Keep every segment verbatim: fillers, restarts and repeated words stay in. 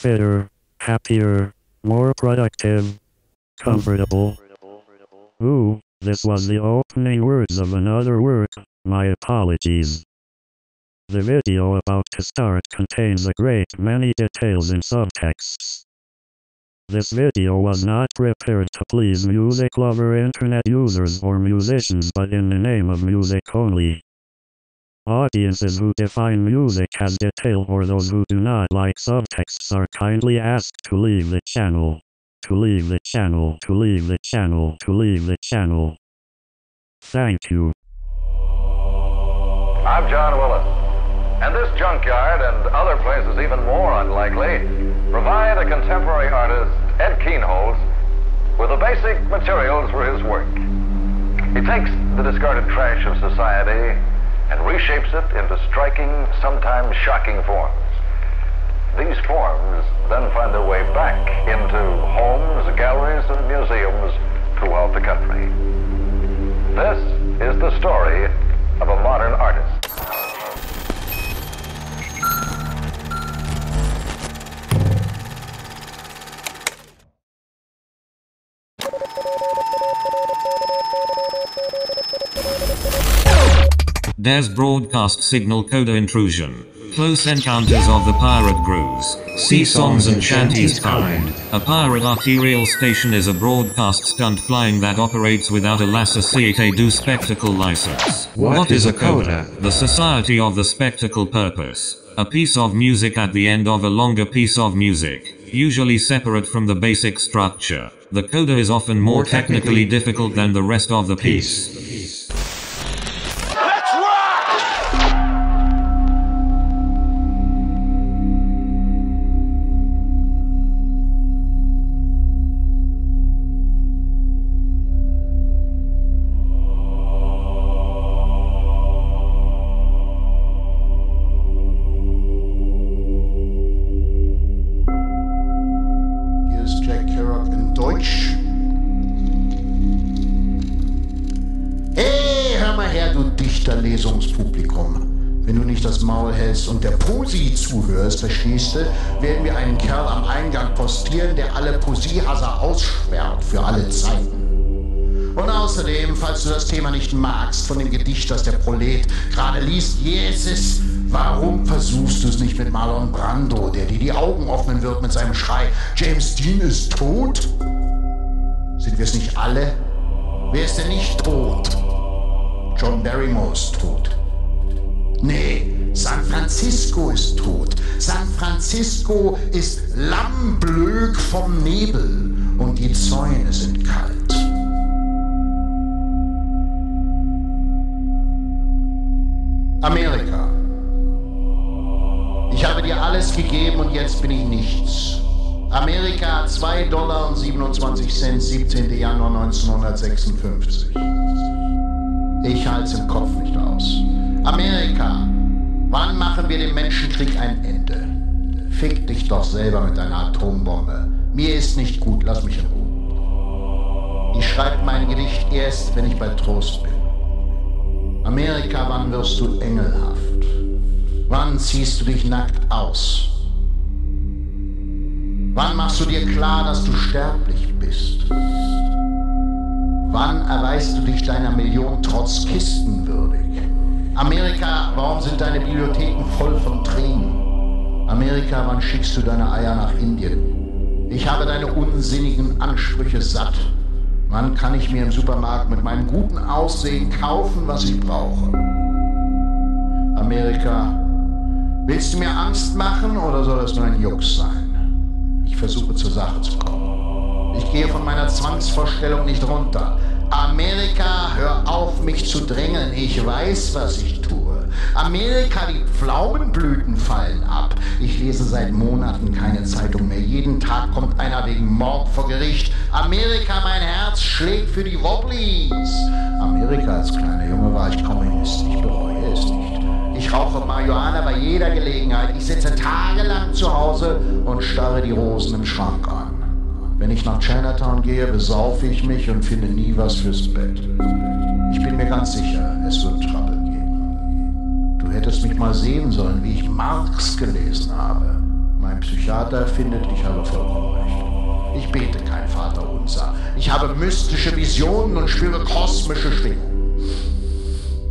fitter, happier, more productive, comfortable. Ooh, this was the opening words of another work, my apologies. The video about to start contains a great many details and subtexts. This video was not prepared to please music lover internet users or musicians, but in the name of music only. Audiences who define music as detail or those who do not like subtexts are kindly asked to leave the channel. To leave the channel, to leave the channel, to leave the channel. Thank you. I'm John Willis. And this junkyard and other places even more unlikely provide a contemporary artist, Ed Kienholz, with the basic materials for his work. He takes the discarded trash of society and reshapes it into striking, sometimes shocking forms. These forms then find their way back into homes, galleries, and museums throughout the country. This is the story of a modern artist. There's broadcast signal coda intrusion. Close encounters of the pirate grooves. Sea songs and shanties kind. A pirate arterial station is a broadcast stunt flying that operates without a Laissez-Cité du Spectacle license. What, what is a coda? The society of the spectacle purpose. A piece of music at the end of a longer piece of music, usually separate from the basic structure. The coda is often more, more technically, technically difficult than the rest of the piece. piece. Und der Posi zuhörst, verstehst du, werden wir einen Kerl am Eingang postieren, der alle Posi-Hasser aussperrt für alle Zeiten. Und außerdem, falls du das Thema nicht magst, von dem Gedicht, das der Prolet gerade liest, Jesus, warum versuchst du es nicht mit Marlon Brando, der dir die Augen öffnen wird mit seinem Schrei, James Dean ist tot? Sind wir es nicht alle? Wer ist denn nicht tot? John Barrymore ist tot. Nee, San Francisco ist tot. San Francisco ist lammblöd vom Nebel und die Zäune sind kalt. Amerika. Ich habe dir alles gegeben und jetzt bin ich nichts. Amerika, zwei Dollar und siebenundzwanzig Cent, siebzehnten Januar neunzehnhundertsechsundfünfzig. Ich halte es im Kopf nicht aus. Amerika, wann machen wir dem Menschenkrieg ein Ende? Fick dich doch selber mit deiner Atombombe. Mir ist nicht gut, lass mich in Ruhe. Ich schreibe mein Gedicht erst, wenn ich bei Trost bin. Amerika, wann wirst du engelhaft? Wann ziehst du dich nackt aus? Wann machst du dir klar, dass du sterblich bist? Wann erweist du dich deiner Million Trotzkisten würdig? Amerika, warum sind deine Bibliotheken voll von Tränen? Amerika, wann schickst du deine Eier nach Indien? Ich habe deine unsinnigen Ansprüche satt. Wann kann ich mir im Supermarkt mit meinem guten Aussehen kaufen, was ich brauche? Amerika, willst du mir Angst machen oder soll das nur ein Jux sein? Ich versuche zur Sache zu kommen. Ich gehe von meiner Zwangsvorstellung nicht runter. Amerika, hör auf, mich zu drängeln. Ich weiß, was ich tue. Amerika, die Pflaumenblüten fallen ab. Ich lese seit Monaten keine Zeitung mehr. Jeden Tag kommt einer wegen Mord vor Gericht. Amerika, mein Herz schlägt für die Wobblies. Amerika, als kleiner Junge war ich Kommunist. Ich bereue es nicht. Ich rauche Marihuana bei jeder Gelegenheit. Ich sitze tagelang zu Hause und starre die Rosen im Schrank an. Wenn ich nach Chinatown gehe, besaufe ich mich und finde nie was fürs Bett. Ich bin mir ganz sicher, es wird Trouble geben. Du hättest mich mal sehen sollen, wie ich Marx gelesen habe. Mein Psychiater Theater findet, ich habe vollkommen recht. Ich bete kein Vaterunser. Ich habe mystische Visionen und spüre kosmische Schwingung.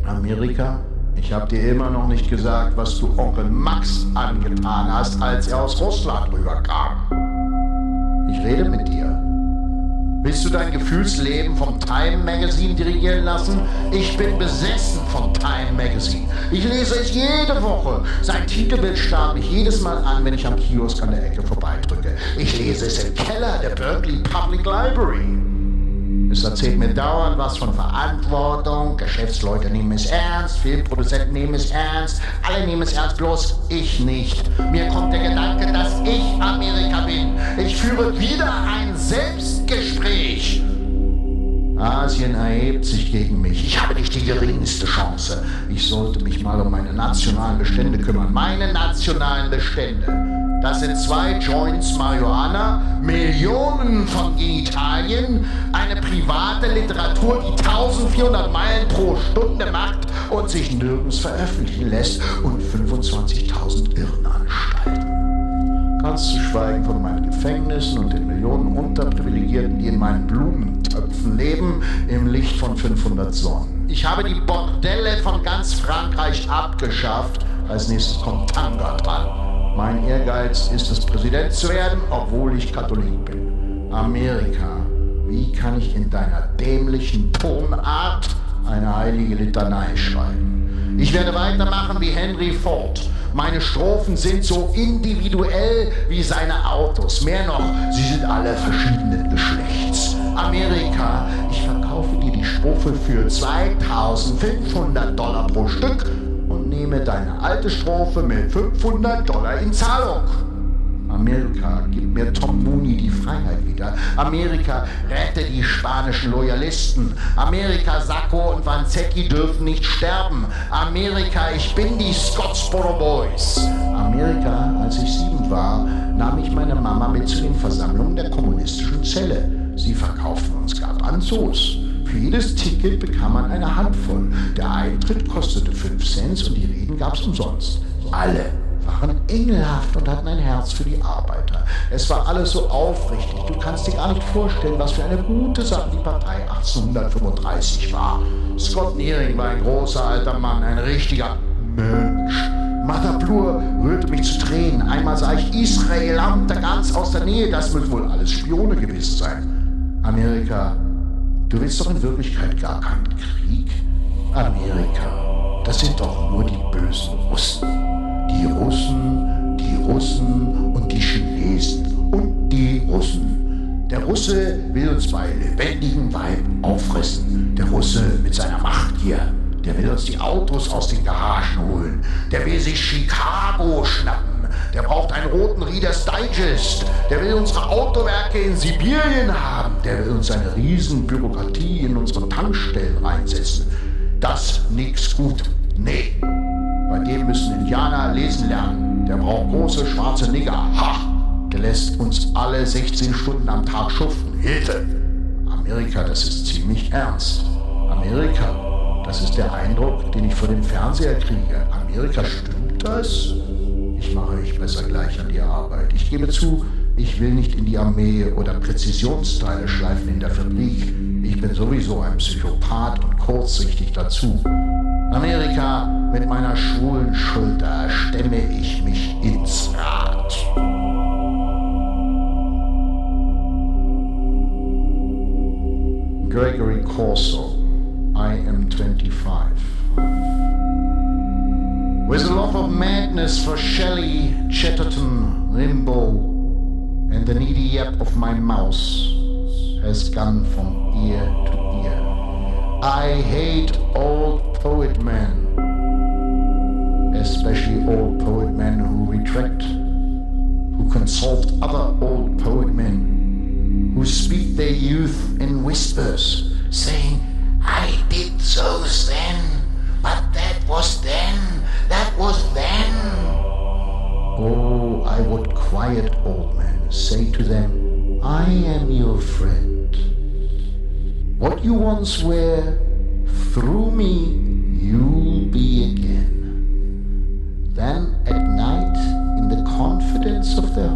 Amerika, ich habe dir immer noch nicht gesagt, was du Onkel Max angetan hast, als er aus Russland rüberkam. Ich rede mit dir. Willst du dein Gefühlsleben vom Time Magazine dirigieren lassen? Ich bin besessen vom Time Magazine. Ich lese es jede Woche. Sein Titelbild starrt mich jedes Mal an, wenn ich am Kiosk an der Ecke vorbeidrücke. Ich lese es im Keller der Berkeley Public Library. Es erzählt mir dauernd was von Verantwortung, Geschäftsleute nehmen es ernst, Filmproduzenten nehmen es ernst, alle nehmen es ernst, bloß ich nicht. Mir kommt der Gedanke, dass ich Amerika bin. Ich führe wieder ein Selbstgespräch. Asien erhebt sich gegen mich. Ich habe nicht die geringste Chance. Ich sollte mich mal um meine nationalen Bestände kümmern. Meine nationalen Bestände. Das sind zwei Joints Marihuana, Millionen von Genitalien, eine private Literatur, die eintausendvierhundert Meilen pro Stunde macht und sich nirgends veröffentlichen lässt und fünfundzwanzigtausend Irrenanstalten. Ganz zu schweigen von meinen Gefängnissen und den Millionen Unterprivilegierten, die in meinen Blumentöpfen leben, im Licht von fünfhundert Sonnen. Ich habe die Bordelle von ganz Frankreich abgeschafft. Als nächstes kommt Tanga dran. Mein Ehrgeiz ist es, Präsident zu werden, obwohl ich Katholik bin. Amerika, wie kann ich in deiner dämlichen Tonart eine heilige Litanei schreiben? Ich werde weitermachen wie Henry Ford. Meine Strophen sind so individuell wie seine Autos. Mehr noch, sie sind alle verschiedenen Geschlechts. Amerika, ich verkaufe dir die Strophe für zweitausendfünfhundert Dollar pro Stück. Nehme deine alte Strophe mit fünfhundert Dollar in Zahlung. Amerika, gib mir Tom Mooney die Freiheit wieder. Amerika, rette die spanischen Loyalisten. Amerika, Sacco und Vanzetti dürfen nicht sterben. Amerika, ich bin die Scottsboro Boys. Amerika, als ich sieben war, nahm ich meine Mama mit zu den Versammlungen der kommunistischen Zelle. Sie verkauften uns Garbanzos. Für jedes Ticket bekam man eine Handvoll. Der Eintritt kostete fünf Cent und die Reden gab es umsonst. Alle waren engelhaft und hatten ein Herz für die Arbeiter. Es war alles so aufrichtig. Du kannst dir gar nicht vorstellen, was für eine gute Sache die Partei achtzehnhundertfünfunddreißig war. Scott Nearing war ein großer alter Mann, ein richtiger Mensch. Mata Blur rührte mich zu Tränen. Einmal sah ich Israel da ganz aus der Nähe. Das müssen wohl alles Spione gewesen sein. Amerika... Du willst doch in Wirklichkeit gar keinen Krieg? Amerika, das sind doch nur die bösen Russen. Die Russen, die Russen und die Chinesen und die Russen. Der Russe will uns bei lebendigem Leib auffressen. Der Russe mit seiner Machtgier, der will uns die Autos aus den Garagen holen. Der will sich Chicago schnappen. Der braucht einen roten Readers Digest. Der will unsere Autowerke in Sibirien haben. Der will uns eine riesen Bürokratie in unsere Tankstellen reinsetzen. Das nix gut. Nee. Bei dem müssen Indianer lesen lernen. Der braucht große schwarze Nigger. Ha! Der lässt uns alle sechzehn Stunden am Tag schuften. Hilfe! Amerika, das ist ziemlich ernst. Amerika, das ist der Eindruck, den ich von dem Fernseher kriege. Amerika, stimmt das? Ich mache euch besser gleich an die Arbeit. Ich gebe zu, ich will nicht in die Armee oder Präzisionsteile schleifen in der Fabrik. Ich bin sowieso ein Psychopath und kurzsichtig dazu. Amerika, mit meiner schwulen Schulter stemme ich mich ins Rad. Gregory Corso, I am twenty-five. With a love of madness for Shelley, Chatterton, Rimbaud, and the needy yap of my mouse has gone from ear to ear. I hate old poet men, especially old poet men who retract, who consult other old poet men, who speak their youth in whispers, saying, I did so then, but that was then. That was then. Oh, I would quiet old men, say to them, I am your friend. What you once were, through me, you'll be again. Then at night, in the confidence of their